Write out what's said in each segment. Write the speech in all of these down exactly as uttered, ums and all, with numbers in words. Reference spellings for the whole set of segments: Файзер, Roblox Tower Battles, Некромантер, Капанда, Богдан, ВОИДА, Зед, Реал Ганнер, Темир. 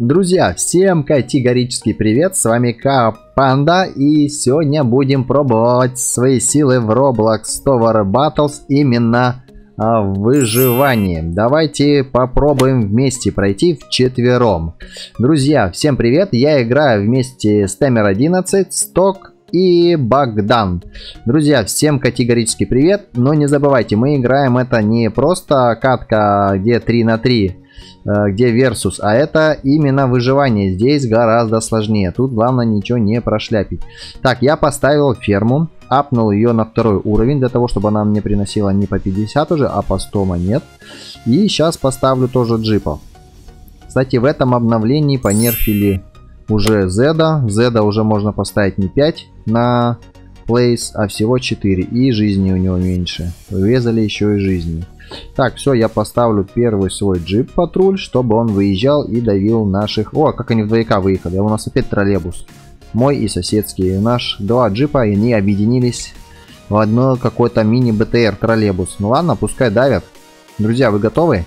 Друзья, всем категорический привет, с вами Капанда, и сегодня будем пробовать свои силы в Roblox Tower Battles, именно а, в выживании. Давайте попробуем вместе пройти вчетвером. Друзья, всем привет, я играю вместе с Темир одиннадцать, Сток и Богдан. Друзья, всем категорический привет, но не забывайте, мы играем это не просто катка, где три на три, где версус, а это именно выживание. Здесь гораздо сложнее, тут главное ничего не прошляпить. Так, я поставил ферму, апнул ее на второй уровень, для того чтобы она мне приносила не по пятьдесят уже, а по сто монет. И сейчас поставлю тоже джипов. Кстати, в этом обновлении понерфили уже Зеда. Зеда уже можно поставить не пять на плейс, а всего четыре. И жизни у него меньше. Врезали еще и жизни. Так, все, я поставлю первый свой джип-патруль, чтобы он выезжал и давил наших... О, как они в двояка выехали. У нас опять троллейбус. Мой и соседский. Наш два джипа, и они объединились в одно какой-то мини-БТР троллейбус. Ну ладно, пускай давят. Друзья, вы готовы?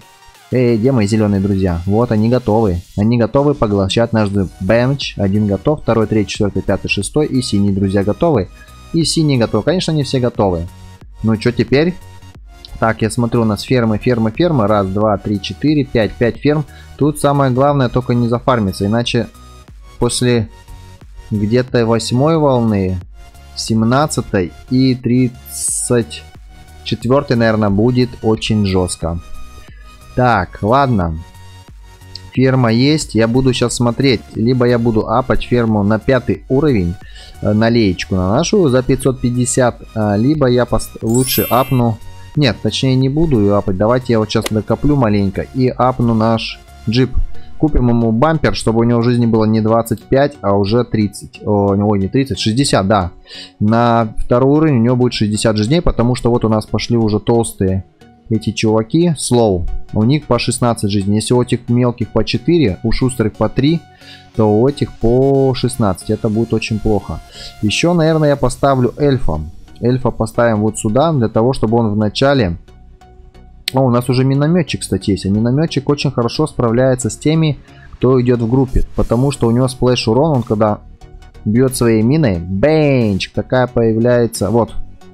Эй, где мои зеленые друзья? Вот они готовы. Они готовы поглощать наш бенч. Один готов, второй, третий, четвертый, пятый, шестой. И синие друзья готовы. И синие готовы. Конечно, они все готовы. Ну что теперь? Так, я смотрю, у нас фермы, фермы, фермы. Раз, два, три, четыре, пять. Пять ферм. Тут самое главное только не зафармиться. Иначе после где-то восьмой волны, семнадцатой и тридцать четвертой, наверное, будет очень жестко. Так, ладно. Ферма есть. Я буду сейчас смотреть. Либо я буду апать ферму на пятый уровень, на леечку на нашу за пятьсот пятьдесят. Либо я лучше апну... Нет, точнее не буду ее апать. Давайте я вот сейчас накоплю маленько и апну наш джип. Купим ему бампер, чтобы у него в жизни было не двадцать пять, а уже тридцать. О, ой, не тридцать, шестьдесят, да. На второй уровень у него будет шестьдесят жизней, потому что вот у нас пошли уже толстые эти чуваки. Слоу. У них по шестнадцать жизней. Если у этих мелких по четыре, у шустрых по три, то у этих по шестнадцать. Это будет очень плохо. Еще, наверное, я поставлю эльфом. Эльфа поставим вот сюда, для того, чтобы он в начале... О, у нас уже минометчик, кстати, есть. А минометчик очень хорошо справляется с теми, кто идет в группе. Потому что у него сплэш урон, он когда бьет своей миной, бенч, такая появляется... Вот,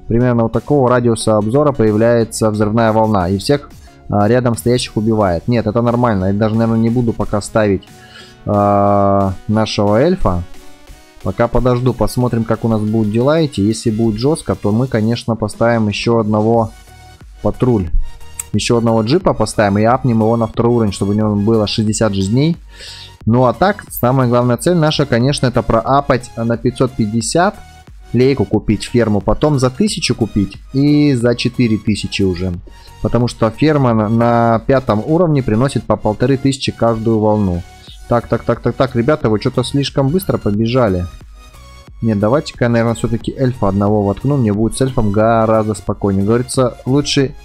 примерно вот такого радиуса обзора появляется взрывная волна. И всех а, рядом стоящих убивает. Нет, это нормально. Я даже, наверное, не буду пока ставить а, нашего эльфа. Пока подожду, посмотрим, как у нас будут дела идти. Если будет жестко, то мы, конечно, поставим еще одного патруль. Еще одного джипа поставим и апнем его на второй уровень, чтобы у него было шестьдесят жизней. Ну а так, самая главная цель наша, конечно, это проапать на пятьсот пятьдесят. Лейку купить, ферму, потом за тысячу купить и за четыре тысячи уже. Потому что ферма на пятом уровне приносит по полторы тысячи каждую волну. Так, так, так, так, так, ребята, вы что-то слишком быстро побежали. Нет, давайте-ка я, наверное, все-таки эльфа одного воткну. Мне будет с эльфом гораздо спокойнее. Говорится, лучше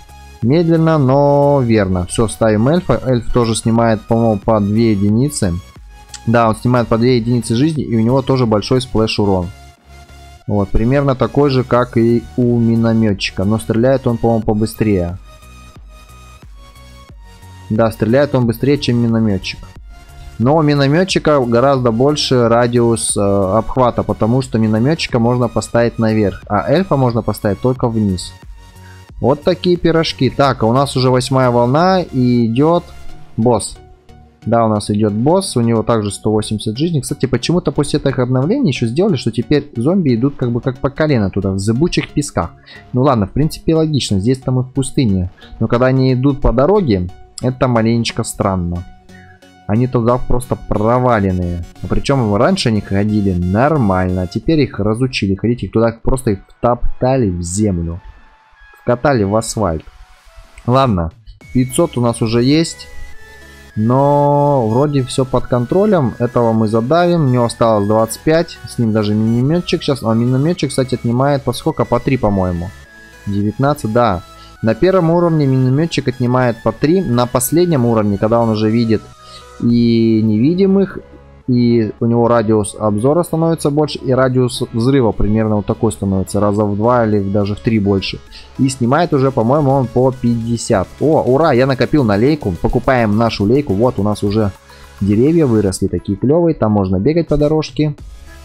медленно, но верно. Все, ставим эльфа. Эльф тоже снимает, по-моему, по две единицы. Да, он снимает по две единицы жизни, и у него тоже большой сплэш урон. Вот, примерно такой же, как и у минометчика. Но стреляет он, по-моему, побыстрее. Да, стреляет он быстрее, чем минометчик. Но у минометчика гораздо больше радиус э, обхвата, потому что минометчика можно поставить наверх, а эльфа можно поставить только вниз. Вот такие пирожки. Так, а у нас уже восьмая волна и идет босс. Да, у нас идет босс, у него также сто восемьдесят жизней. Кстати, почему-то после этих обновлений еще сделали, что теперь зомби идут как бы как по колено туда, в зыбучих песках. Ну ладно, в принципе логично, здесь там и в пустыне. Но когда они идут по дороге, это маленечко странно. Они туда просто проваленные. А причем раньше они ходили нормально, а теперь их разучили ходить. Их туда просто их втоптали в землю. Вкатали в асфальт. Ладно, пятьсот у нас уже есть. Но вроде все под контролем. Этого мы задавим. У него осталось двадцать пять. С ним даже минометчик сейчас. А минометчик, кстати, отнимает по сколько? По три, по-моему. девятнадцать, да. На первом уровне минометчик отнимает по три. На последнем уровне, когда он уже видит и невидимых, и у него радиус обзора становится больше, и радиус взрыва примерно вот такой становится, раза в два или даже в три больше, и снимает уже, по-моему, он по пятьдесят. О, ура, я накопил на лейку. Покупаем нашу лейку. Вот у нас уже деревья выросли такие клевые, там можно бегать по дорожке.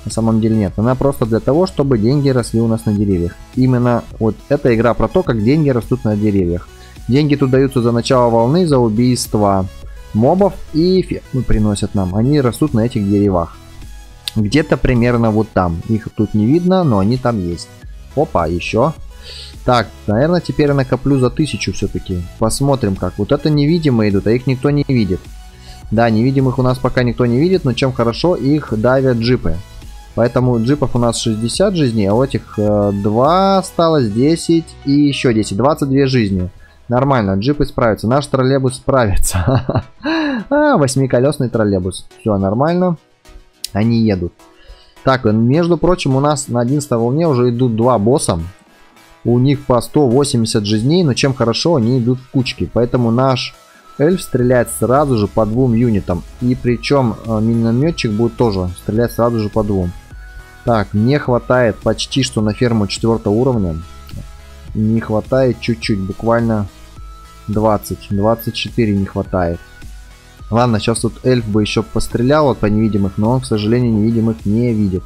На самом деле нет, она просто для того, чтобы деньги росли у нас на деревьях. Именно вот эта игра про то, как деньги растут на деревьях. Деньги тут даются за начало волны, за убийство мобов, и фермы приносят нам. Они растут на этих деревах. Где-то примерно вот там. Их тут не видно, но они там есть. Опа, еще. Так, наверное, теперь я накоплю за тысячу все-таки. Посмотрим как. Вот это невидимые идут, а их никто не видит. Да, невидимых у нас пока никто не видит, но чем хорошо, их давят джипы. Поэтому джипов у нас шестьдесят жизней, а у этих э, два осталось, десять и еще десять. двадцать две жизни. Нормально, джипы справятся. Наш троллейбус справится. Восьмиколесный троллейбус. Все нормально. Они едут. Так, между прочим, у нас на одиннадцатой волне уже идут два босса. У них по сто восемьдесят жизней, но чем хорошо, они идут в кучки. Поэтому наш эльф стреляет сразу же по двум юнитам. И причем минометчик будет тоже стрелять сразу же по двум. Так, мне хватает почти что на ферму четвертого уровня. Не хватает чуть-чуть, буквально двадцать, двадцать четыре не хватает. Ладно, сейчас тут эльф бы еще пострелял вот по невидимых, но он, к сожалению, невидимых не видит.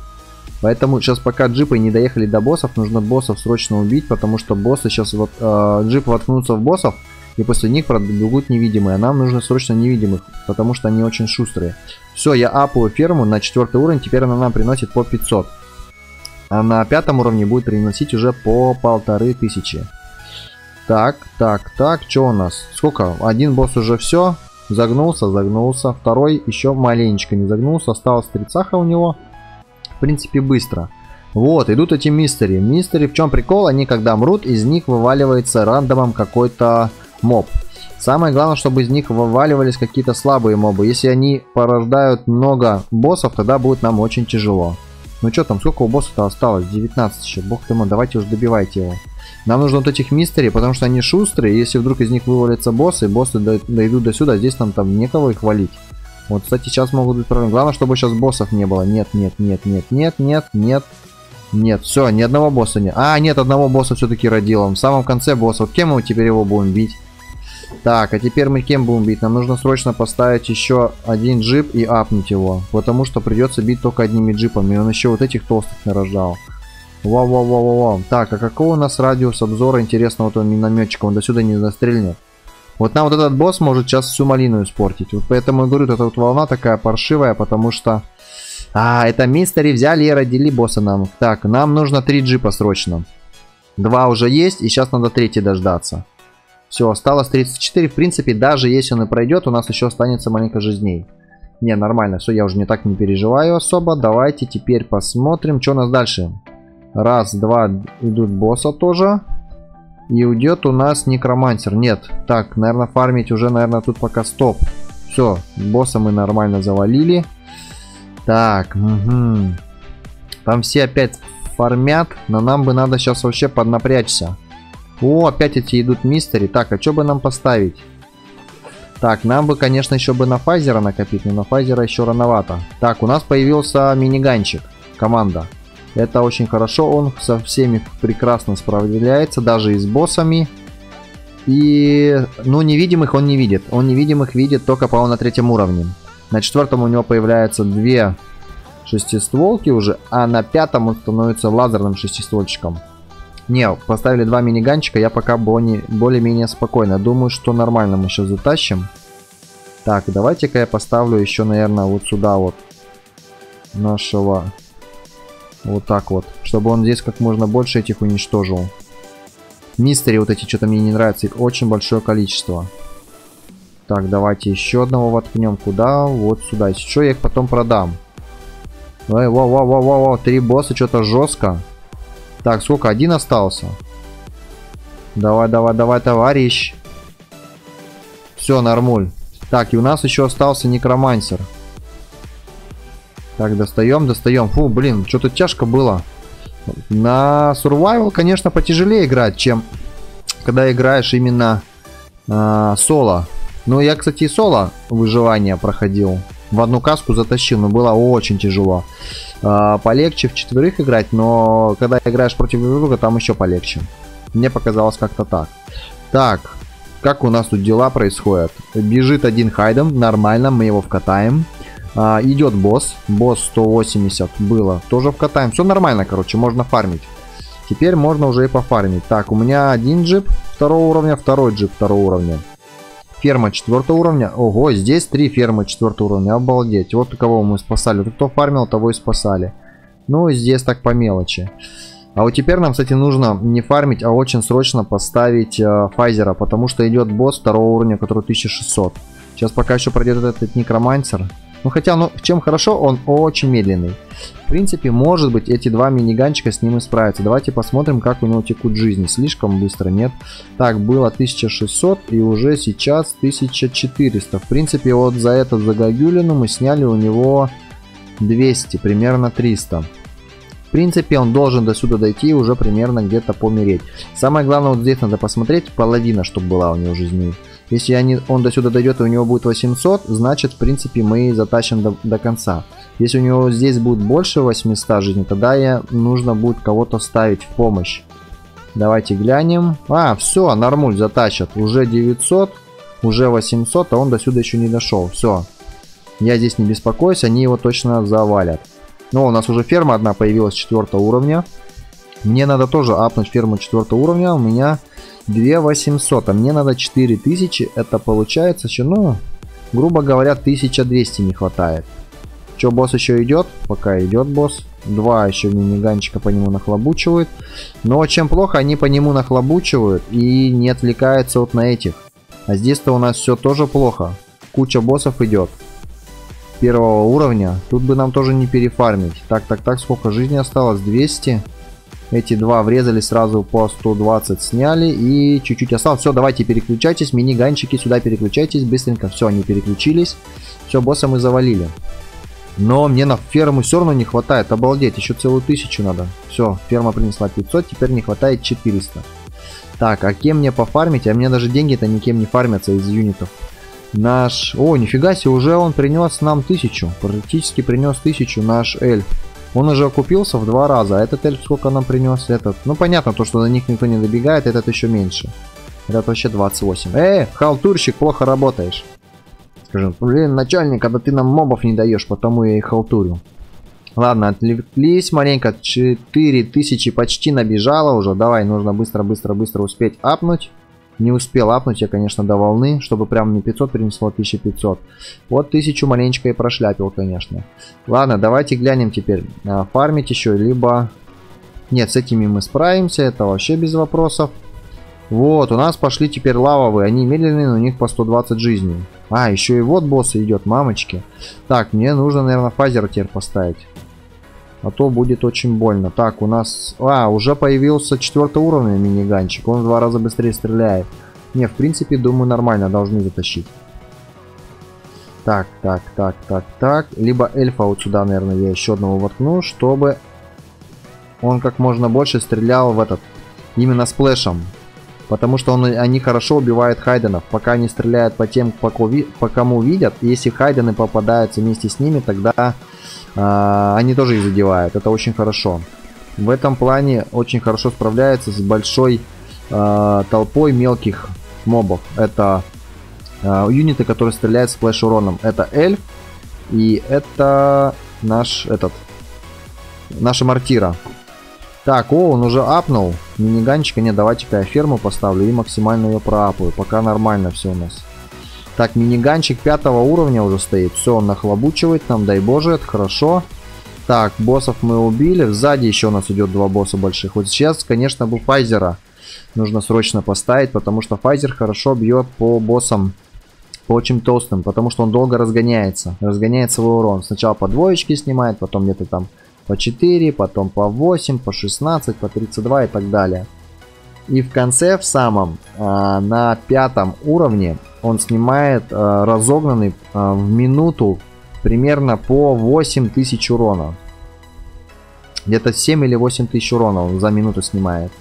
Поэтому сейчас пока джипы не доехали до боссов, нужно боссов срочно убить, потому что боссы сейчас вот э, джипы воткнутся в боссов, и после них пробегут невидимые. А нам нужно срочно невидимых, потому что они очень шустрые. Все, я апаю ферму на четвертый уровень, теперь она нам приносит по пятьсот. А на пятом уровне будет приносить уже по полторы тысячи. Так, так, так, что у нас? Сколько? Один босс уже все. Загнулся, загнулся. Второй еще маленечко не загнулся. Осталось тридцаха у него. В принципе, быстро. Вот, идут эти мистери. Мистери, в чем прикол? Они когда мрут, из них вываливается рандомом какой-то моб. Самое главное, чтобы из них вываливались какие-то слабые мобы. Если они порождают много боссов, тогда будет нам очень тяжело. Ну что там, сколько у босса-то осталось? девятнадцать еще. Бог ты мой, давайте уже добивайте его. Нам нужно вот этих мистерей, потому что они шустрые. Если вдруг из них вывалятся боссы, боссы дойдут до сюда, здесь нам там некого их валить. Вот, кстати, сейчас могут быть проблемы. Главное, чтобы сейчас боссов не было. Нет, нет, нет, нет, нет, нет, нет, нет. Все, ни одного босса нет. А, нет, одного босса все-таки родил он. В самом конце босса. Вот кем мы теперь его будем бить? Так, а теперь мы кем будем бить? Нам нужно срочно поставить еще один джип и апнуть его. Потому что придется бить только одними джипами. Он еще вот этих толстых нарождал. Вау-вау-вау-вау. Так, а какого у нас радиус обзора интересного вот этого минометчика? Он до сюда не застрельнет. Вот нам вот этот босс может сейчас всю малину испортить. Вот поэтому я говорю, вот эта вот волна такая паршивая, потому что... А, это мистери взяли и родили босса нам. Так, нам нужно три джипа срочно. Два уже есть, и сейчас надо третий дождаться. Все, осталось тридцать четыре. В принципе, даже если он и пройдет, у нас еще останется маленько жизней. Не, нормально, все, я уже не так не переживаю особо. Давайте теперь посмотрим, что у нас дальше. Раз, два, идут босса тоже. И уйдет у нас некромантер. Нет. Так, наверное, фармить уже, наверное, тут пока стоп. Все, босса мы нормально завалили. Так, угу. Там все опять фармят. Но нам бы надо сейчас вообще поднапрячься. О, опять эти идут мистери. Так, а что бы нам поставить? Так, нам бы, конечно, еще бы на Файзера накопить. Но на Файзера еще рановато. Так, у нас появился миниганчик. Команда. Это очень хорошо, он со всеми прекрасно справляется, даже и с боссами. И, ну, невидимых он не видит. Он невидимых видит только, по-моему, на третьем уровне. На четвертом у него появляются две шестистволки уже, а на пятом он становится лазерным шестиствольчиком. Не, поставили два миниганчика, я пока более-менее спокойно. Думаю, что нормально мы сейчас затащим. Так, давайте-ка я поставлю еще, наверное, вот сюда вот нашего... Вот так вот, чтобы он здесь как можно больше этих уничтожил. Мистери вот эти, что-то мне не нравится, их очень большое количество. Так, давайте еще одного воткнем. Куда? Вот сюда. Если что, я их потом продам. Эй, вау, вау, вау, вау, вау, три босса, что-то жестко. Так, сколько? Один остался. Давай, давай, давай, товарищ. Все, нормуль. Так, и у нас еще остался некромансер. Так, достаем, достаем. Фу, блин, что-то тяжко было. На survival, конечно, потяжелее играть, чем когда играешь именно э, соло. Ну, я, кстати, и соло выживание проходил. В одну каску затащил, но было очень тяжело. Э, полегче в четверых играть, но когда играешь против друга, там еще полегче. Мне показалось как-то так. Так, Как у нас тут дела происходят? Бежит один хайдом, нормально, мы его вкатаем. А, идет босс. Босс сто восемьдесят было. Тоже вкатаем. Все нормально, короче, можно фармить. Теперь можно уже и пофармить. Так, у меня один джип второго уровня, второй джип второго уровня. Ферма четвертого уровня. Ого, здесь три фермы четвертого уровня. Обалдеть. Вот у кого мы спасали. Кто фармил, того и спасали. Ну, здесь так по мелочи. А вот теперь нам, кстати, нужно не фармить, а очень срочно поставить э, Файзера, потому что идет босс второго уровня, который тысяча шестьсот. Сейчас пока еще пройдет этот Некромантер. Ну, хотя, ну, чем хорошо, он очень медленный. В принципе, может быть, эти два миниганчика с ним и справятся. Давайте посмотрим, как у него текут жизни. Слишком быстро, нет? Так, было тысяча шестьсот и уже сейчас тысяча четыреста. В принципе, вот за этот, за Гагюлину мы сняли у него двести, примерно триста. В принципе, он должен до сюда дойти и уже примерно где-то помереть. Самое главное, вот здесь надо посмотреть, половина, чтобы была у него жизни. Если они, он до сюда дойдет и у него будет восемьсот, значит, в принципе, мы затащим до, до конца. Если у него здесь будет больше восьмисот жизней, тогда я, нужно будет кого-то ставить в помощь. Давайте глянем. А, все, нормуль затащат. Уже девятьсот, уже восемьсот, а он до сюда еще не дошел. Все, я здесь не беспокоюсь, они его точно завалят. Ну, у нас уже ферма одна появилась четвертого уровня. Мне надо тоже апнуть ферму четвертого уровня. У меня две тысячи восемьсот, а мне надо четыре тысячи. Это получается, что, ну, грубо говоря, тысяча двести не хватает. Че, босс еще идет? Пока идет босс. Два еще миниганчика по нему нахлобучивают. Но чем плохо, они по нему нахлобучивают и не отвлекаются вот на этих. А здесь-то у нас все тоже плохо. Куча боссов идет. Первого уровня. Тут бы нам тоже не перефармить. Так, так, так, сколько жизни осталось? двести. Эти два врезали сразу по сто двадцать, сняли и чуть-чуть осталось. Все, давайте переключайтесь, миниганчики, сюда переключайтесь быстренько. Все, они переключились. Все, босса мы завалили. Но мне на ферму все равно не хватает. Обалдеть, еще целую тысячу надо. Все, ферма принесла пятьсот, теперь не хватает четыреста. Так, а кем мне пофармить? А мне даже деньги-то никем не фармятся из юнитов. Наш... О, нифига себе, уже он принес нам тысячу. Практически принес тысячу наш эльф. Он уже окупился в два раза. А этот эльф сколько нам принес? Этот... Ну, понятно, то, что до них никто не добегает. Этот еще меньше. Этот вообще двадцать восемь. Эй, халтурщик, плохо работаешь. Скажем, блин, начальник, когда ты нам мобов не даешь, потому я и халтурю. Ладно, отвлеклись маленько. четыре тысячи почти набежало уже. Давай, нужно быстро-быстро-быстро успеть апнуть. Не успел апнуть я, конечно, до волны, чтобы прям не пятьсот принесло, тысяча пятьсот. Вот тысячу маленечко и прошляпил, конечно. Ладно, давайте глянем теперь. Фармить еще, либо... Нет, с этими мы справимся, это вообще без вопросов. Вот, у нас пошли теперь лавовые. Они медленные, но у них по сто двадцать жизней. А, еще и вот босс идет, мамочки. Так, мне нужно, наверное, Файзера теперь поставить. А то будет очень больно. Так, у нас... А, уже появился четвертого уровня миниганчик. Он в два раза быстрее стреляет. Не, в принципе, думаю, нормально. Должны затащить. Так, так, так, так, так. Либо эльфа вот сюда, наверное, я еще одного воткну, чтобы он как можно больше стрелял в этот... Именно сплэшем. Потому что он, они хорошо убивают хайденов. Пока они стреляют по тем, по, по кому видят. Если хайдены попадаются вместе с ними, тогда... Они тоже их задевают, это очень хорошо. В этом плане очень хорошо справляется с большой э, толпой мелких мобов. Это э, юниты, которые стреляют с сплэш уроном. Это эльф и это наш этот наша мортира. Так, о, он уже апнул миниганчика. Нет, давайте-ка я ферму поставлю и максимально ее проапаю. Пока нормально все у нас. Так, миниганчик пятого уровня уже стоит. Все, он нахлобучивает нам, дай боже, это хорошо. Так, боссов мы убили. Сзади еще у нас идет два босса больших. Вот сейчас, конечно, бы Файзера нужно срочно поставить, потому что Файзер хорошо бьет по боссам, по очень толстым, потому что он долго разгоняется. Разгоняет свой урон. Сначала по двоечке снимает, потом где-то там по четыре, потом по восемь, по шестнадцать, по тридцать два и так далее. И в конце, в самом, на пятом уровне он снимает э, разогнанный э, в минуту примерно по восемь тысяч урона. Где-то семь или восемь тысяч урона он за минуту снимает.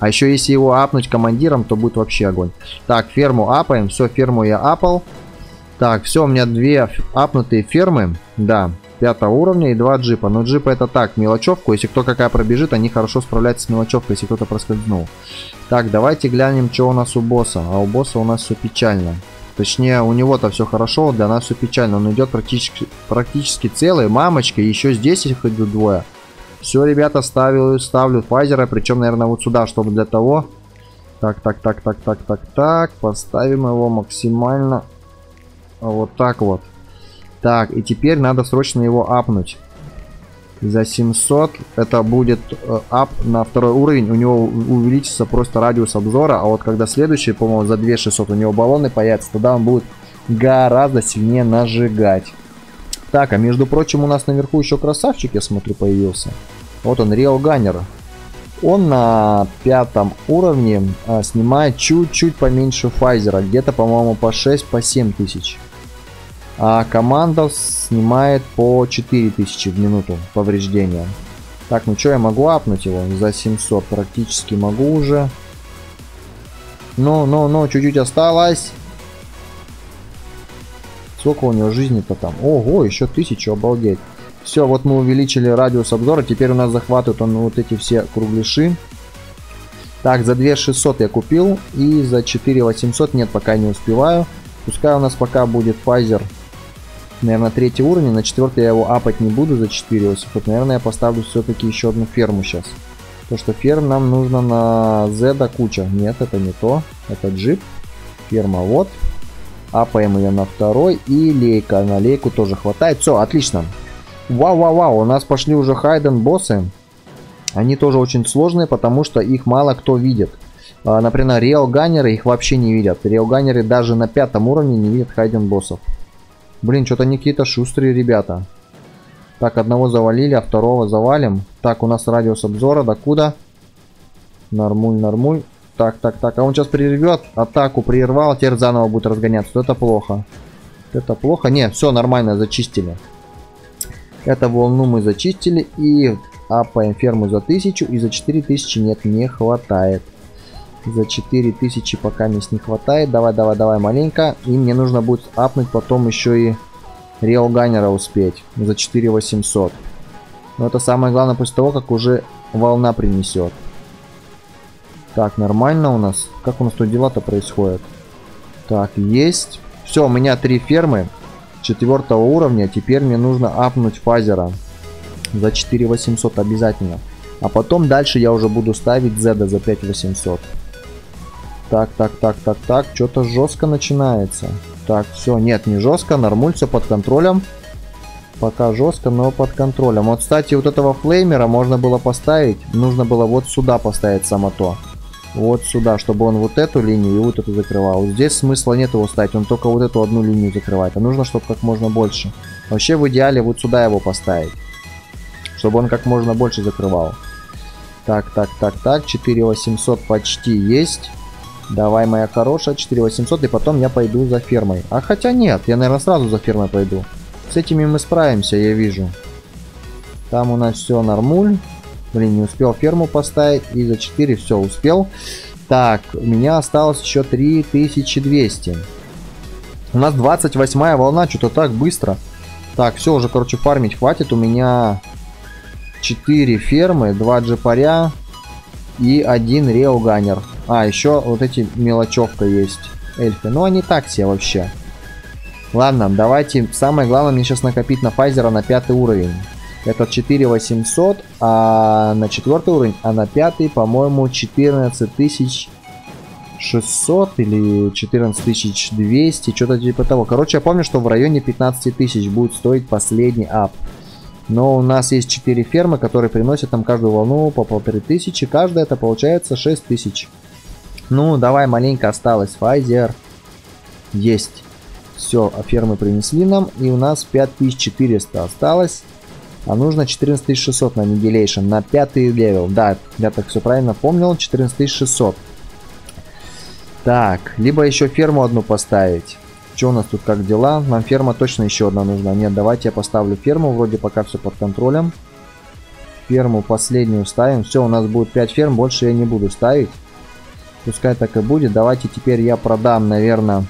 А еще если его апнуть командиром, то будет вообще огонь. Так, ферму апаем. Все, ферму я апал. Так, все, у меня две апнутые фермы. Да, пятого уровня и два джипа. Но джипа это так, мелочевку. Если кто какая пробежит, они хорошо справляются с мелочевкой, если кто-то проскользнул. Так, давайте глянем, что у нас у босса. А у босса у нас все печально. Точнее, у него-то все хорошо, для нас все печально. Он идет практически, практически целый. Мамочки, еще здесь их идут двое. Все, ребята, ставлю, ставлю Файзера. Причем, наверное, вот сюда, чтобы для того... Так, так, так, так, так, так, так. Поставим его максимально. Вот так вот. Так, и теперь надо срочно его апнуть. За семьсот это будет ап на второй уровень. У него увеличится просто радиус обзора. А вот когда следующий, по-моему, за две тысячи шестьсот у него баллоны появятся, тогда он будет гораздо сильнее нажигать. Так, а между прочим, у нас наверху еще красавчик, я смотрю, появился. Вот он, Реал Ганнер. Он на пятом уровне а, снимает чуть-чуть поменьше Файзера. Где-то, по-моему, по шесть-семь по тысяч. А команда снимает по четыре тысячи в минуту повреждения. Так, ну что, я могу апнуть его? За семьсот практически могу уже. Ну, ну, ну, чуть-чуть осталось. Сколько у него жизни-то там? Ого, еще тысячу, обалдеть. Все, вот мы увеличили радиус обзора. Теперь у нас захватывают он вот эти все кругляши. Так, за две тысячи шестьсот я купил. И за четыре тысячи восемьсот нет, пока не успеваю. Пускай у нас пока будет Файзер, наверное, третий уровень. На четвертый я его апать не буду за четыре тысячи восемьсот. Наверное, я поставлю все-таки еще одну ферму сейчас. Потому что ферм нам нужно на Зеда куча. Нет, это не то. Это джип. Ферма вот. Апаем ее на второй. И лейка. На лейку тоже хватает. Все, отлично. Вау-вау-вау, у нас пошли уже хайден боссы. Они тоже очень сложные, потому что их мало кто видит. Например, Реал Ганнеры их вообще не видят. Реал Ганнеры даже на пятом уровне не видят хайден боссов. Блин, что-то они какие-то шустрые ребята. Так, одного завалили, а второго завалим. Так, у нас радиус обзора, докуда? Нормуль, нормуль. Так, так, так, а он сейчас прервет. Атаку прервал, теперь заново будет разгоняться. Вот это плохо. Вот это плохо. Не, все нормально, зачистили. Это волну мы зачистили и апаем ферму за тысячу. И за четыре тысячи нет, не хватает. За четыре тысячи пока мест не хватает. Давай, давай, давай маленько. И мне нужно будет апнуть потом еще и Реал Ганнера успеть. За четыре тысячи восемьсот. Но это самое главное после того, как уже волна принесет. Так, нормально у нас. Как у нас тут дела-то происходят? Так, есть. Все, у меня три фермы четвертого уровня. Теперь мне нужно апнуть Файзера за четыре тысячи восемьсот обязательно. А потом дальше я уже буду ставить Зеда за пять тысяч восемьсот. Так, так, так, так, так. Что-то жестко начинается. Так, все. Нет, не жестко. Нормуль, все под контролем. Пока жестко, но под контролем. Вот, кстати, вот этого флеймера можно было поставить. Нужно было вот сюда поставить само то. Вот сюда, чтобы он вот эту линию и вот эту закрывал. Здесь смысла нет его ставить, он только вот эту одну линию закрывает. А нужно, чтобы как можно больше. Вообще в идеале вот сюда его поставить. Чтобы он как можно больше закрывал. Так, так, так, так. четыре тысячи восемьсот почти есть. Давай, моя хорошая, четыре тысячи восемьсот. И потом я пойду за фермой. А хотя нет, я, наверное, сразу за фермой пойду. С этими мы справимся, я вижу. Там у нас все нормуль. Блин, не успел ферму поставить. И за четыре все успел. Так, у меня осталось еще три тысячи двести. У нас двадцать восьмая волна. Что-то так быстро. Так, все, уже, короче, фармить хватит. У меня четыре фермы, два джипаря и один Реал Ганнер. А, еще вот эти мелочевка есть. Эльфы. Ну, они так все вообще. Ладно, давайте. Самое главное мне сейчас накопить на Файзера на пятый уровень. Это четыре тысячи восемьсот, а на четвертый уровень, а на пятый, по-моему, четырнадцать тысяч шестьсот или четырнадцать тысяч двести, что-то типа того. Короче, я помню, что в районе пятнадцати тысяч будет стоить последний ап. Но у нас есть четыре фермы, которые приносят там каждую волну по полторы тысячи. Каждая это получается шесть тысяч. Ну, давай, маленько осталось. Файзер. Есть. Все, фермы принесли нам. И у нас пять тысяч четыреста осталось. А нужно четырнадцать тысяч шестьсот на нигилейшн, на пятый левел. Да, я так все правильно помнил, четырнадцать тысяч шестьсот. Так, либо еще ферму одну поставить. Что у нас тут, как дела? Нам ферма точно еще одна нужна. Нет, давайте я поставлю ферму, вроде пока все под контролем. Ферму последнюю ставим. Все, у нас будет пять ферм, больше я не буду ставить. Пускай так и будет. Давайте теперь я продам, наверное,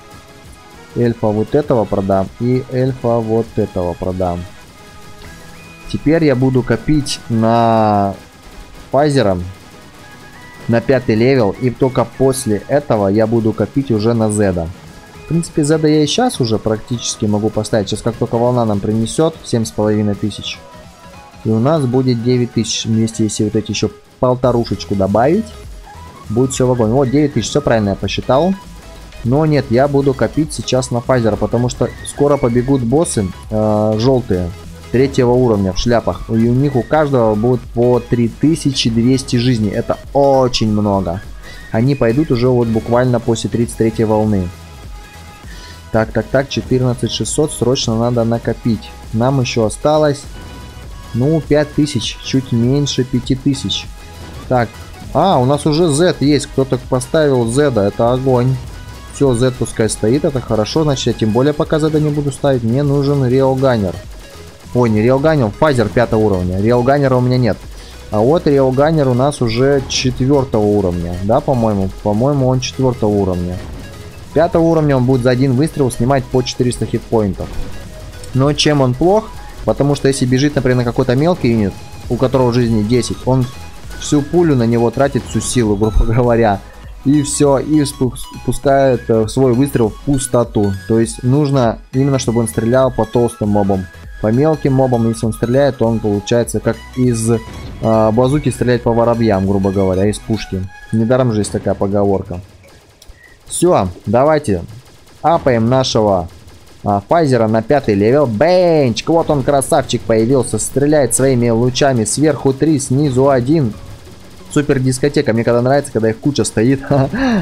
эльфа вот этого продам и эльфа вот этого продам. Теперь я буду копить на Файзера, на пятый левел, и только после этого я буду копить уже на Зеда. В принципе, Зеда я и сейчас уже практически могу поставить. Сейчас как только волна нам принесет семь с половиной тысяч. И у нас будет девять тысяч вместе, если вот эти еще полторушечку добавить. Будет все в огонь. Вот девять тысяч, все правильно я посчитал. Но нет, я буду копить сейчас на Файзера, потому что скоро побегут боссы э, желтые третьего уровня в шляпах. И у них у каждого будет по три тысячи двести жизней. Это очень много. Они пойдут уже вот буквально после тридцать третьей волны. Так, так, так, четырнадцать тысяч шестьсот срочно надо накопить. Нам еще осталось, ну, пять тысяч, чуть меньше пяти тысяч. Так, а, у нас уже Z есть. Кто-то поставил Зеда, это огонь. Все, Z пускай стоит, это хорошо. Значит, я тем более пока Зеда не буду ставить. Мне нужен Реал Ганнер. Ой, не Реал Ганнер, Файзер пятого уровня. Реал Ганнера у меня нет. А вот Реал Ганнер у нас уже четвёртого уровня. Да, по-моему? По-моему, он четвёртого уровня. пятого уровня он будет за один выстрел снимать по четыреста хитпоинтов. Но чем он плох? Потому что если бежит, например, на какой-то мелкий юнит, у которого жизни десять, он всю пулю на него тратит, всю силу, грубо говоря. И все, и спускает свой выстрел в пустоту. То есть нужно именно, чтобы он стрелял по толстым мобам. По мелким мобам, если он стреляет, то он получается как из э, базуки стрелять по воробьям, грубо говоря, из пушки. Недаром же есть такая поговорка. Все, давайте апаем нашего а, Файзера на пятый левел. Бенчик, вот он, красавчик, появился. Стреляет своими лучами. Сверху три, снизу один. Супер дискотека. Мне когда нравится, когда их куча стоит.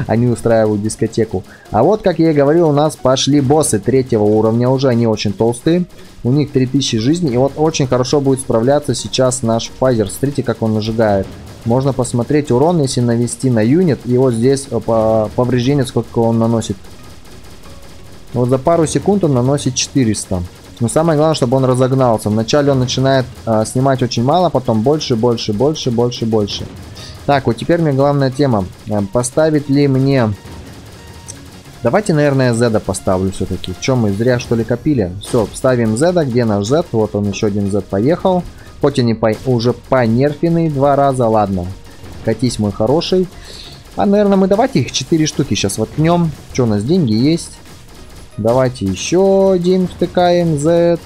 Они устраивают дискотеку. А вот, как я и говорил, у нас пошли боссы третьего уровня уже. Они очень толстые. У них три тысячи жизней. И вот очень хорошо будет справляться сейчас наш Файзер. Смотрите, как он нажигает. Можно посмотреть урон, если навести на юнит. И вот здесь повреждение, сколько он наносит. Вот за пару секунд он наносит четыреста. Но самое главное, чтобы он разогнался. Вначале он начинает а, снимать очень мало, потом больше, больше, больше, больше, больше. Так, вот теперь мне главная тема. Поставить ли мне... Давайте, наверное, Зеда поставлю все-таки. Че мы, зря что ли копили? Все, ставим Зеда. Где наш Зед? Вот он, еще один Зед поехал. Хоть они по... уже понерфенный два раза. Ладно, катись, мой хороший. А, наверное, мы давайте их четыре штуки сейчас воткнем. Что у нас, деньги есть? Давайте еще один втыкаем Z.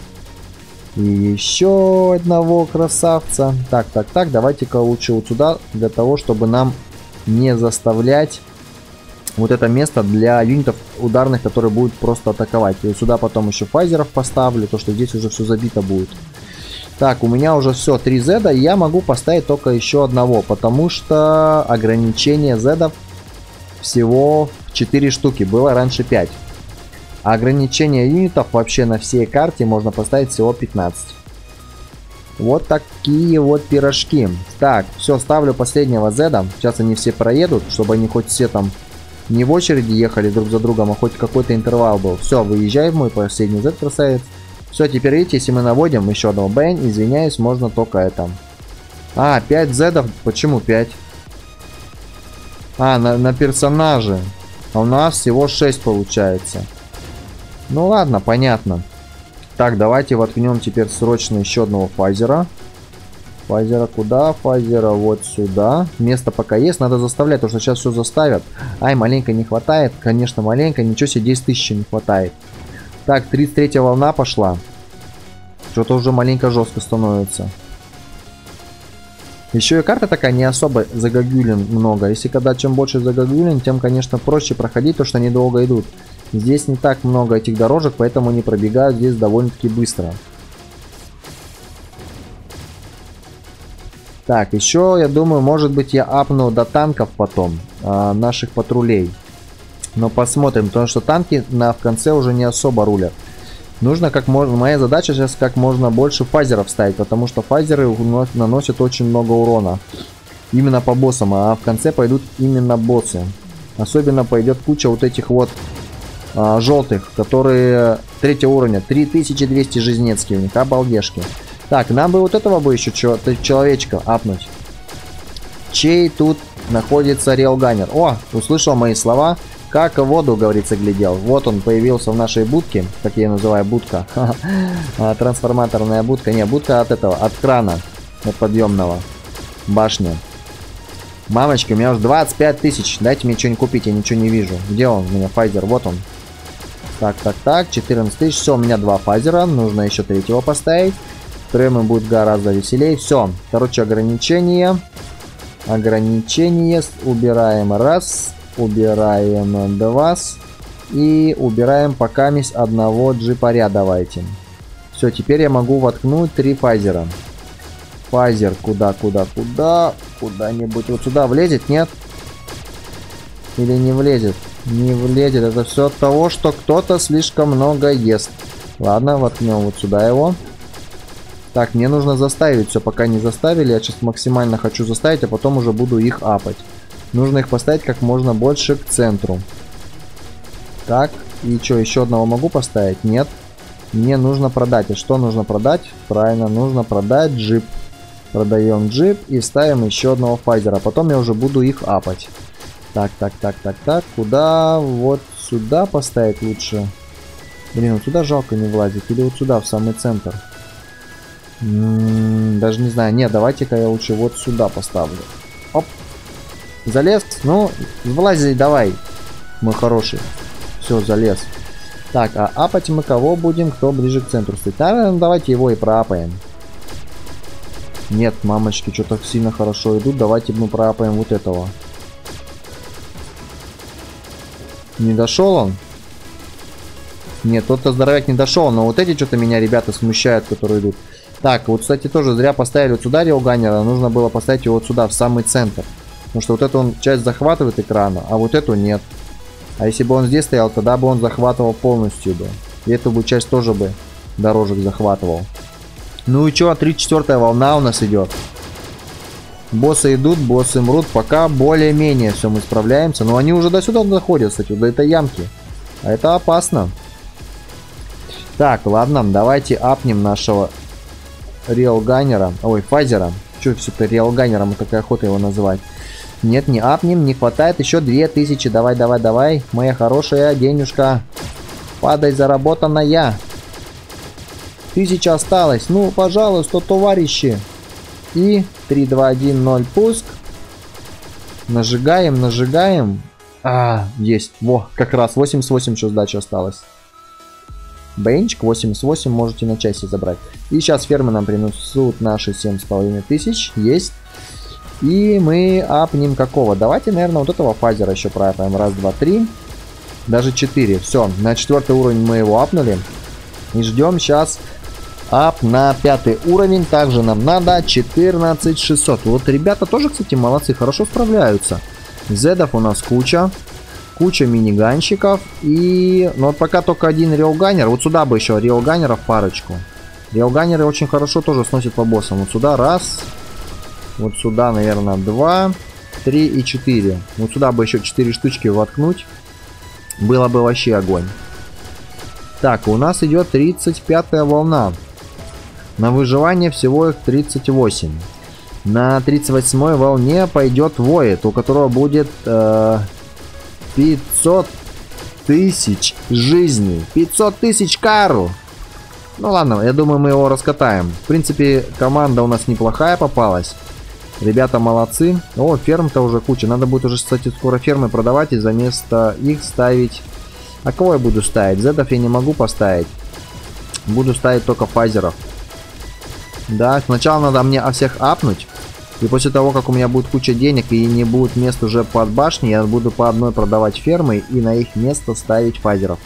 И еще одного красавца. Так, так, так, давайте-ка лучше вот сюда, для того, чтобы нам не заставлять вот это место для юнитов ударных, которые будут просто атаковать. И сюда потом еще Файзеров поставлю, то что здесь уже все забито будет. Так, у меня уже все, три Z, и я могу поставить только еще одного, потому что ограничение Z всего четыре штуки, было раньше пять. А ограничение юнитов вообще на всей карте можно поставить всего пятнадцать. Вот такие вот пирожки. Так, все, ставлю последнего Зеда. Сейчас они все проедут, чтобы они хоть все там не в очереди ехали друг за другом, а хоть какой-то интервал был. Все, выезжай в мой последний Зед, красавец. Все, теперь видите, если мы наводим еще одного Бэйн, извиняюсь, можно только это. А, пять Зедов. Почему пять? А, на, на персонаже. А у нас всего шесть получается. Ну ладно, понятно. Так, давайте воткнем теперь срочно еще одного Файзера. Файзера куда? Файзера вот сюда. Место пока есть, надо заставлять, потому что сейчас все заставят. Ай, маленько не хватает. Конечно, маленько. Ничего себе, десять тысяч не хватает. Так, тридцать третья волна пошла. Что-то уже маленько жестко становится. Еще и карта такая не особо загогюлин много. Если когда чем больше загогюлин, тем, конечно, проще проходить, потому что они долго идут. Здесь не так много этих дорожек, поэтому они пробегают здесь довольно-таки быстро. Так, еще, я думаю, может быть, я апну до танков потом, э, наших патрулей. Но посмотрим, потому что танки на, в конце уже не особо рулят. Нужно как можно... Моя задача сейчас как можно больше Файзеров ставить, потому что Файзеры наносят очень много урона. Именно по боссам, а в конце пойдут именно боссы. Особенно пойдет куча вот этих вот... желтых, которые третьего уровня, три тысячи двести жизнецкие у них, обалдежки. Так, нам бы вот этого бы еще человечка апнуть. Чей тут находится Реал Ганнер? О, услышал мои слова. Как в воду, говорится, глядел. Вот он появился в нашей будке, как я ее называю, будка. Трансформаторная будка. Не, будка от этого, от крана, от подъемного. Башня. Мамочки, у меня уже двадцать пять тысяч. Дайте мне что-нибудь купить, я ничего не вижу. Где он у меня, Файзер? Вот он. Так, так, так, четырнадцать тысяч. Все, у меня два Файзера. Нужно еще третьего поставить. Вторым будет гораздо веселее. Все. Короче, ограничение. Ограничение. Убираем раз. Убираем два. И убираем пока мисс одного джипаря. Давайте. Все, теперь я могу воткнуть три Файзера. Файзер куда, куда, куда? Куда-нибудь вот сюда влезет, нет? Или не влезет? Не влезет. Это все от того, что кто-то слишком много ест. Ладно, воткнем вот сюда его. Так, мне нужно заставить. Все, пока не заставили. Я сейчас максимально хочу заставить, а потом уже буду их апать. Нужно их поставить как можно больше к центру. Так, и что, еще одного могу поставить? Нет. Мне нужно продать. И что нужно продать? Правильно, нужно продать джип. Продаем джип и ставим еще одного Файзера. Потом я уже буду их апать. Так, так, так, так, так. Куда? Вот сюда поставить лучше. Блин, вот сюда жалко не влазит. Или вот сюда, в самый центр. М-м-м, даже не знаю. Не, давайте-ка я лучше вот сюда поставлю. Оп. Залез. Ну, влази давай, мой хороший. Все, залез. Так, а апать мы кого будем? Кто ближе к центру стоит? Наверное, давайте его и проапаем. Нет, мамочки, что так сильно хорошо идут. Давайте мы проапаем вот этого. Не дошел он? Нет, тот-то здоровяк не дошел, но вот эти что-то меня, ребята, смущают, которые идут. Так, вот, кстати, тоже зря поставили вот сюда Реал Ганнера. Нужно было поставить его вот сюда, в самый центр. Потому что вот эту он часть захватывает экрана, а вот эту нет. А если бы он здесь стоял, тогда бы он захватывал полностью бы. И эту бы часть тоже бы дорожек захватывал. Ну и чё, тридцать четвёртая волна у нас идет. Боссы идут, боссы мрут. Пока более-менее все мы справляемся. Но они уже до сюда доходят, кстати, до этой ямки. А это опасно. Так, ладно, давайте апнем нашего Реал Ганнера. Ой, Файзера. Чё все-то Реал Ганнером, такая охота его называть. Нет, не апнем, не хватает еще две тысячи. Давай, давай, давай, моя хорошая денежка. Падай, заработанная. Тысяча осталось. Ну, пожалуйста, товарищи. И три, два, один, ноль, пуск. Нажигаем, нажигаем. А, есть. Во, как раз восемьдесят восемь еще сдачи осталось. Бенчик восемьдесят восемь можете на части забрать. И сейчас фермы нам принесут наши семь с половиной тысяч. Есть. И мы апнем какого? Давайте, наверное, вот этого Файзера еще проапаем. Раз, два, три. Даже четыре. Все, на четвертый уровень мы его апнули. И ждем сейчас ап на пятый уровень. Также нам надо четырнадцать шестьсот. Вот ребята тоже, кстати, молодцы. Хорошо справляются. Зедов у нас куча. Куча миниганщиков. И... Но пока только один Реал Ганнер. Вот сюда бы еще Реал Ганнеров парочку. Реал Ганнеры очень хорошо тоже сносят по боссам. Вот сюда раз... Вот сюда, наверное, два, три и четыре. Вот сюда бы еще четыре штучки воткнуть. Было бы вообще огонь. Так, у нас идет тридцать пятая волна. На выживание всего их тридцать восемь. На тридцать восьмой волне пойдет Войд, у которого будет э, пятьсот тысяч жизней. пятьсот тысяч кару. Ну ладно, я думаю, мы его раскатаем. В принципе, команда у нас неплохая попалась. Ребята молодцы. О, ферм-то уже куча. Надо будет уже, кстати, скоро фермы продавать и за место их ставить. А кого я буду ставить? Зедов я не могу поставить. Буду ставить только Файзеров. Да, сначала надо мне о всех апнуть. И после того, как у меня будет куча денег и не будет мест уже под башней, я буду по одной продавать фермы и на их место ставить Файзеров.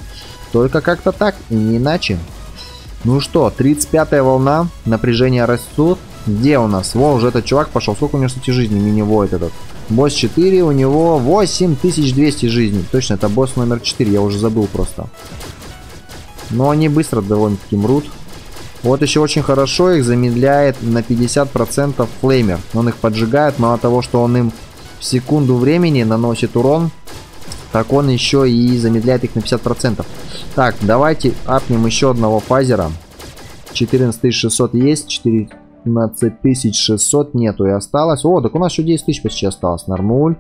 Только как-то так, и не иначе. Ну что, тридцать пятая волна. Напряжение растут. Где у нас? Во, уже этот чувак пошел. Сколько у него, кстати, жизни? Мини-войд этот. Босс четыре, у него восемь тысяч двести жизней. Точно, это босс номер четыре, я уже забыл просто. Но они быстро довольно-таки мрут. Вот еще очень хорошо их замедляет на пятьдесят процентов флеймер. Он их поджигает, мало того, что он им в секунду времени наносит урон, так он еще и замедляет их на пятьдесят процентов. Так, давайте апнем еще одного Файзера. четырнадцать тысяч шестьсот есть, четыре... пятнадцать тысяч шестьсот нету и осталось. О, так у нас еще десять тысяч почти осталось. Нормуль.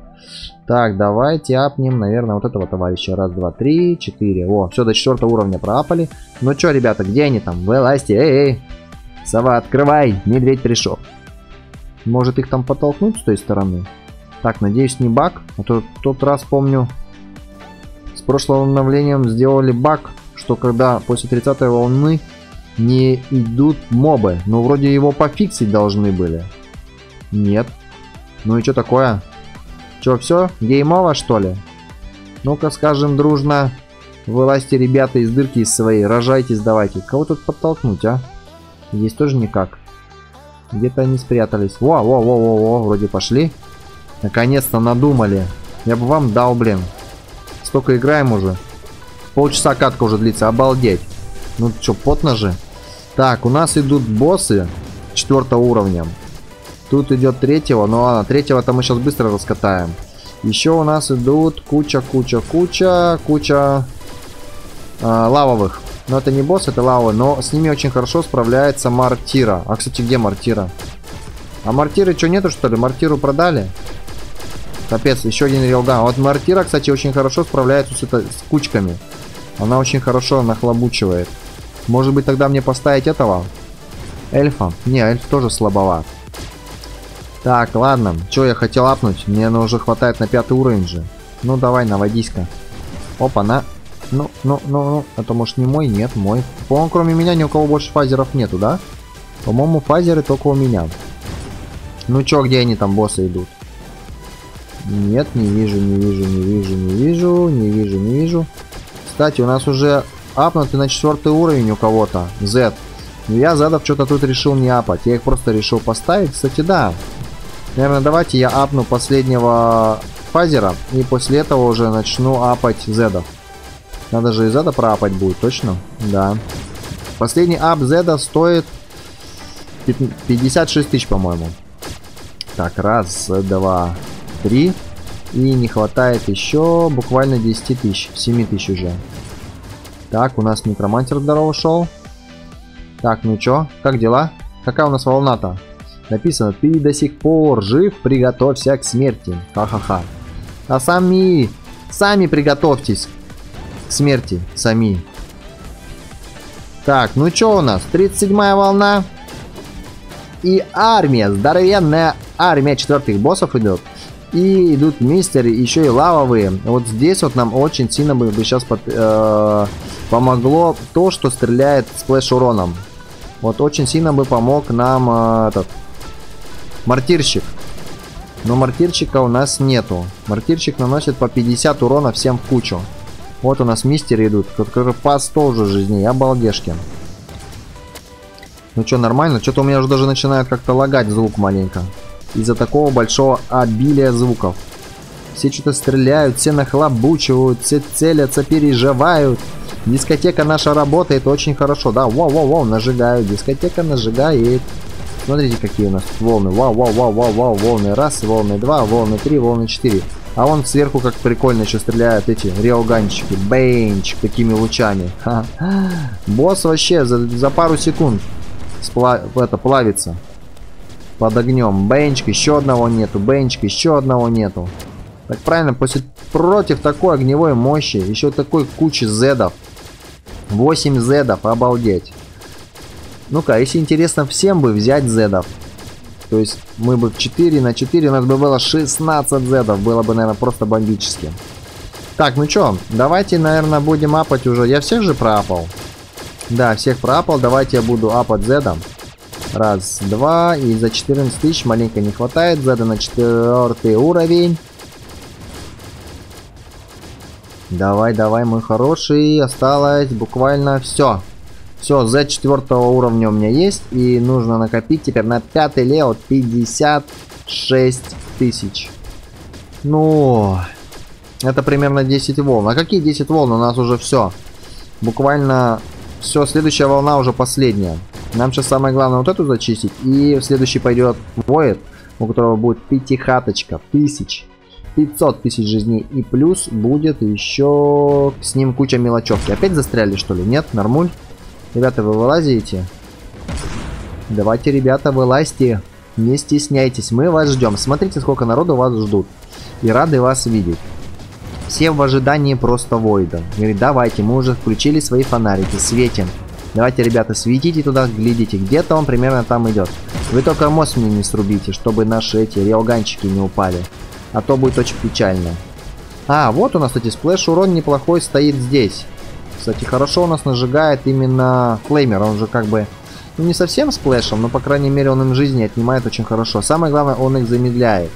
Так, давайте апнем, наверное, вот этого товарища. Раз, два, три, четыре. О, все, до четвертого уровня проапали. Ну что, ребята, где они там? Вылазьте, эй, эй. Сова, открывай. Медведь пришел. Может их там потолкнуть с той стороны? Так, надеюсь, не баг. А то тот раз, помню, с прошлым обновлением сделали баг, что когда после тридцатой волны не идут мобы. Ну, вроде его пофиксить должны были. Нет. Ну и что такое? Че, все? Геймово, что ли? Ну-ка, скажем дружно. Вылазьте, ребята, из дырки из своей. Рожайтесь, давайте. Кого тут подтолкнуть, а? Здесь тоже никак. Где-то они спрятались. Во-во-во-во-во. Вроде пошли. Наконец-то надумали. Я бы вам дал, блин. Столько играем уже. Полчаса катка уже длится. Обалдеть. Ну что, потно же. Так, у нас идут боссы четвертого уровня. Тут идет третьего. Ну ладно, третьего-то мы сейчас быстро раскатаем. Еще у нас идут куча-куча-куча. Куча э, лавовых. Но это не босс, это лавы. Но с ними очень хорошо справляется Мортира. А, кстати, где Мортира? А Мортиры что, нету, что ли? Мортиру продали? Капец, еще один Реал Ганнер. Вот Мортира, кстати, очень хорошо справляется с, это, с кучками. Она очень хорошо нахлобучивает. Может быть, тогда мне поставить этого? Эльфа? Не, эльф тоже слабоват. Так, ладно. Че, я хотел апнуть? Мне оно уже хватает на пятый уровень же. Ну, давай, наводись-ка. Опа, на. Ну, ну, ну, ну. А то, может, не мой? Нет, мой. По-моему, кроме меня ни у кого больше файзеров нету, да? По-моему, файзеры только у меня. Ну, че, где они там, боссы идут? Нет, не вижу, не вижу, не вижу, не вижу, не вижу, не вижу. Кстати, у нас уже апнуты на четвертый уровень у кого-то. Зед. Я задов что-то тут решил не апать. Я их просто решил поставить. Кстати, да. Наверное, давайте я апну последнего файзера. И после этого уже начну апать зедов. Надо же и зеда проапать будет, точно? Да. Последний ап зеда стоит пятьдесят шесть тысяч, по-моему. Так, раз, два, три. И не хватает еще буквально десять тысяч. семь тысяч уже. Так, у нас некромантер здорово шел. Так, ну чё? Как дела? Какая у нас волна-то? Написано, ты до сих пор жив, приготовься к смерти. Ха-ха-ха. А сами, сами приготовьтесь к смерти. Сами. Так, ну чё у нас? тридцать седьмая волна. И армия. Здоровенная армия четвертых боссов идет. И идут мистеры, еще и лавовые. Вот здесь вот нам очень сильно бы сейчас под, э, помогло то, что стреляет сплэш-уроном. Вот очень сильно бы помог нам э, этот мортирщик. Но мортирщика у нас нету. Мортирщик наносит по пятьдесят урона всем в кучу. Вот у нас мистеры идут, которые по сто уже жизней. Обалдешки. Ну что, нормально? Что-то у меня уже даже начинает как-то лагать звук маленько. Из-за такого большого обилия звуков. Все что-то стреляют, все нахлобучивают, все целятся, переживают. Дискотека наша работает очень хорошо. Да, вау-вау-вау, нажигают. Дискотека нажигает. Смотрите, какие у нас волны. Вау-вау-вау-вау-вау, волны. Раз, волны два, волны три, волны четыре. А вон сверху как прикольно еще стреляют эти реалганчики. Бэнч, такими лучами. Ха -ха. Босс вообще за, за пару секунд спла это, плавится. Под огнем. Бенчик, еще одного нету. Бенчик, еще одного нету. Так правильно, после, против такой огневой мощи, еще такой кучи зедов. восемь зедов, обалдеть. Ну-ка, если интересно всем бы взять зедов. То есть мы бы в четыре на четыре, у нас бы было шестнадцать зедов. Было бы, наверное, просто бомбически. Так, ну что, давайте, наверное, будем апать уже. Я всех же проапал? Да, всех проапал. Давайте я буду апать зедом. Раз, два, и за четырнадцать тысяч маленько не хватает. Зеда на четвертый уровень. Давай, давай, мой хороший. Осталось буквально все. Все, Зед четвертого уровня у меня есть. И нужно накопить теперь на пятый левел пятьдесят шесть тысяч. Ну, это примерно десять волн. А какие десять волн? У нас уже все. Буквально все, следующая волна уже последняя. Нам сейчас самое главное вот эту зачистить. И в следующий пойдет Войд, у которого будет пятихаточка. Тысяч. пятьсот тысяч жизней. И плюс будет еще с ним куча мелочевки. Опять застряли, что ли? Нет? Нормуль? Ребята, вы вылазите? Давайте, ребята, вылазьте. Не стесняйтесь, мы вас ждем. Смотрите, сколько народу вас ждут. И рады вас видеть. Все в ожидании просто Войда. Говорит, давайте, мы уже включили свои фонарики, светим. Давайте, ребята, светите туда, глядите. Где-то он примерно там идет. Вы только мост мне не срубите, чтобы наши эти реалганчики не упали. А то будет очень печально. А, вот у нас, кстати, сплэш урон неплохой стоит здесь. Кстати, хорошо у нас нажигает именно флеймер. Он же как бы, ну, не совсем сплэшем, но, по крайней мере, он им жизни отнимает очень хорошо. Самое главное, он их замедляет.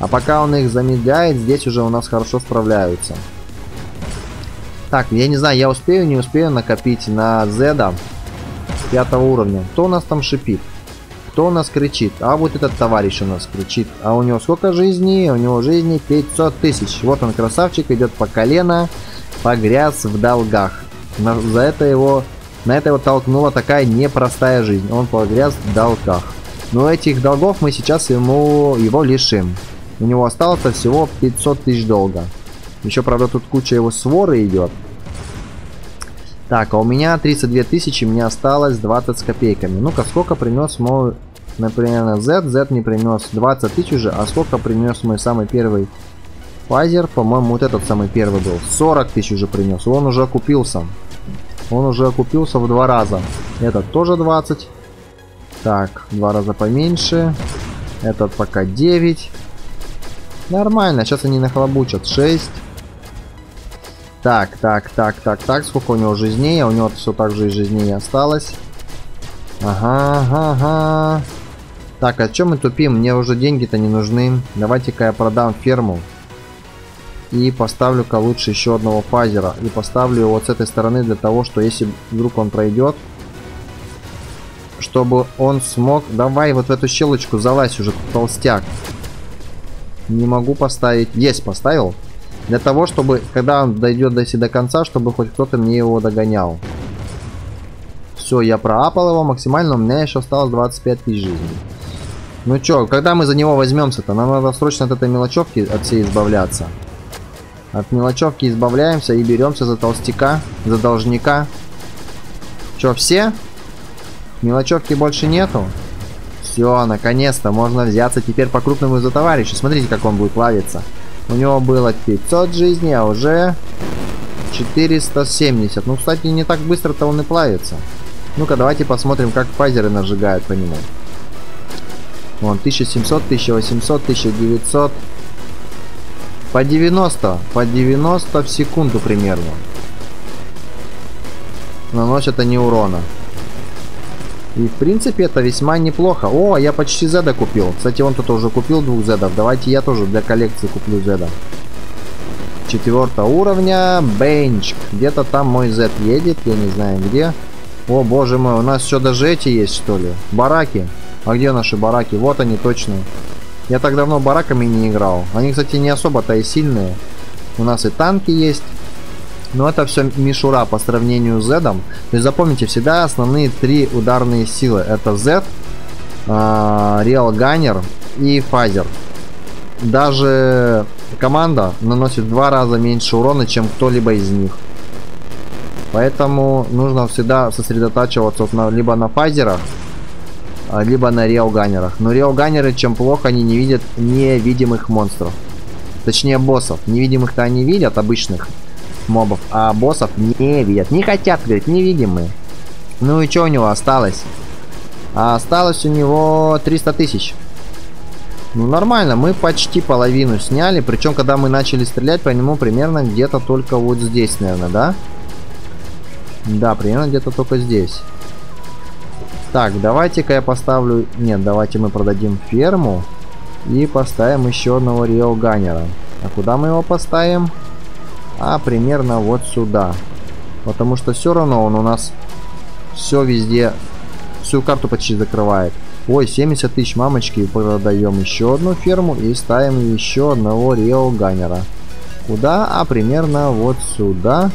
А пока он их замедляет, здесь уже у нас хорошо справляются. Так, я не знаю, я успею, не успею накопить на Зеда пятого уровня. Кто у нас там шипит? Кто у нас кричит? А вот этот товарищ у нас кричит. А у него сколько жизней? У него жизни пятьсот тысяч. Вот он, красавчик, идет по колено, погряз в долгах. На, за это его, на это его толкнула такая непростая жизнь. Он погряз в долгах. Но этих долгов мы сейчас ему его лишим. У него осталось всего пятьсот тысяч долга. Еще, правда, тут куча его своры идет. Так, а у меня тридцать две тысячи, мне осталось двадцать с копейками. Ну-ка, сколько принес мой, например, Зед? Зед не принес двадцать тысяч уже, а сколько принес мой самый первый Файзер? По-моему, вот этот самый первый был. сорок тысяч уже принес, он уже окупился. Он уже окупился в два раза. Этот тоже двадцать. Так, в два раза поменьше. Этот пока девять. Нормально, сейчас они нахлобучат шесть. Так, так, так, так, так, сколько у него жизней, а у него все так же и жизней осталось. Ага, ага, ага. Так, а чем мы тупим? Мне уже деньги-то не нужны. Давайте-ка я продам ферму. И поставлю-ка лучше еще одного Файзера. И поставлю его вот с этой стороны для того, что если вдруг он пройдет, чтобы он смог... Давай вот в эту щелочку залазь уже, толстяк. Не могу поставить. Есть, поставил. Для того, чтобы, когда он дойдет до, до конца, чтобы хоть кто-то мне его догонял. Все, я проапал его максимально. У меня еще осталось двадцать пять тысяч жизней. Ну че, когда мы за него возьмемся-то? Нам надо срочно от этой мелочевки от всей избавляться. От мелочевки избавляемся и беремся за толстяка, за должника. Че, все? Мелочевки больше нету? Все, наконец-то можно взяться теперь по-крупному за товарища. Смотрите, как он будет лавиться. У него было пятьсот жизней, а уже четыреста семьдесят. Ну, кстати, не так быстро-то он и плавится. Ну-ка, давайте посмотрим, как Файзеры нажигают по нему. Вон, тысяча семьсот, тысяча восемьсот, тысяча девятьсот. По девяносто. По девяносто в секунду примерно. Наносят они урона. И, в принципе, это весьма неплохо. О, я почти Зеда купил. Кстати, он тут уже купил двух Зедов. Давайте я тоже для коллекции куплю Зеда. Четвертого уровня. Бенчик. Где-то там мой Зед едет. Я не знаю где. О, боже мой. У нас все даже эти есть, что ли? Бараки. А где наши бараки? Вот они точно. Я так давно бараками не играл. Они, кстати, не особо-то и сильные. У нас и танки есть. Но это все мишура по сравнению с Зедом. То есть запомните всегда основные три ударные силы. Это Зед, Реал Ганнер и Файзер. Даже команда наносит в два раза меньше урона, чем кто-либо из них. Поэтому нужно всегда сосредотачиваться на, либо на Файзерах, либо на Реал Ганнерах. Но Реал Ганнеры, чем плохо, они не видят невидимых монстров. Точнее боссов. Невидимых-то они видят, обычных мобов, а боссов не видят, не хотят, говорит, невидимые. Ну и что у него осталось? А осталось у него триста тысяч. Ну нормально, мы почти половину сняли, причем когда мы начали стрелять по нему примерно где-то только вот здесь, наверное, да? Да, примерно где-то только здесь. Так, давайте-ка я поставлю... Нет, давайте мы продадим ферму и поставим еще одного Реал Ганнера. А куда мы его поставим? А примерно вот сюда. Потому что все равно он у нас все везде, всю карту почти закрывает. Ой, семьдесят тысяч, мамочки. Продаем еще одну ферму и ставим еще одного Реал Ганнера. Куда? А примерно вот сюда.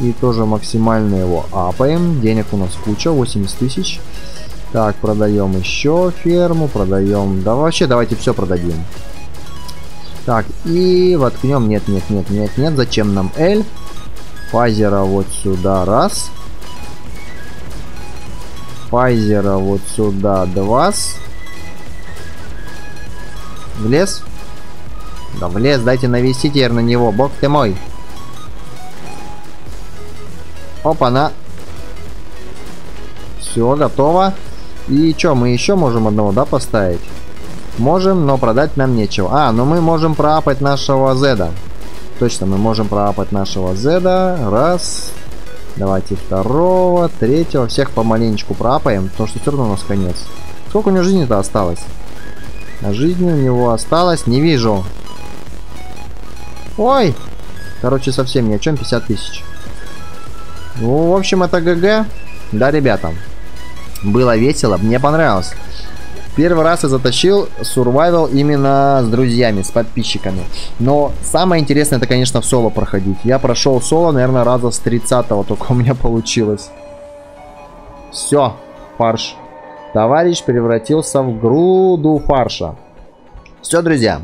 И тоже максимально его апаем. Денег у нас куча, восемьдесят тысяч. Так, продаем еще ферму. Продаем, да вообще давайте все продадим. Так, и воткнем, нет, нет, нет, нет, нет, зачем нам L? Файзера вот сюда, раз. Файзера вот сюда, два. В лес? Да в лес, дайте навести теперь на него, бог ты мой. Опа-на. Все, готово. И что, мы еще можем одного, да, поставить? Можем, но продать нам нечего. А, ну мы можем проапать нашего Зеда. Точно, мы можем проапать нашего Зеда. Раз. Давайте второго, третьего. Всех помаленечку проапаем, потому что все равно у нас конец. Сколько у него жизни-то осталось? А жизни у него осталось, не вижу. Ой! Короче, совсем ни о чем, пятьдесят тысяч. Ну, в общем, это ГГ. Да, ребята. Было весело, мне понравилось. Первый раз я затащил сурвайвал именно с друзьями, с подписчиками. Но самое интересное, это, конечно, в соло проходить. Я прошел соло, наверное, раза с тридцатого только у меня получилось. Все, фарш. Товарищ превратился в груду фарша. Все, друзья.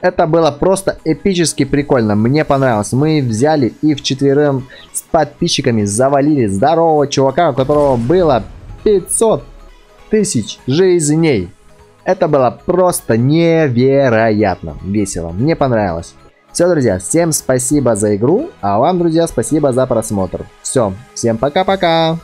Это было просто эпически прикольно. Мне понравилось. Мы взяли и вчетвером с подписчиками завалили здорового чувака, у которого было пятьсот тысяч жизней. Это было просто невероятно весело. Мне понравилось. Все, друзья, всем спасибо за игру. А вам, друзья, спасибо за просмотр. Все, всем пока-пока.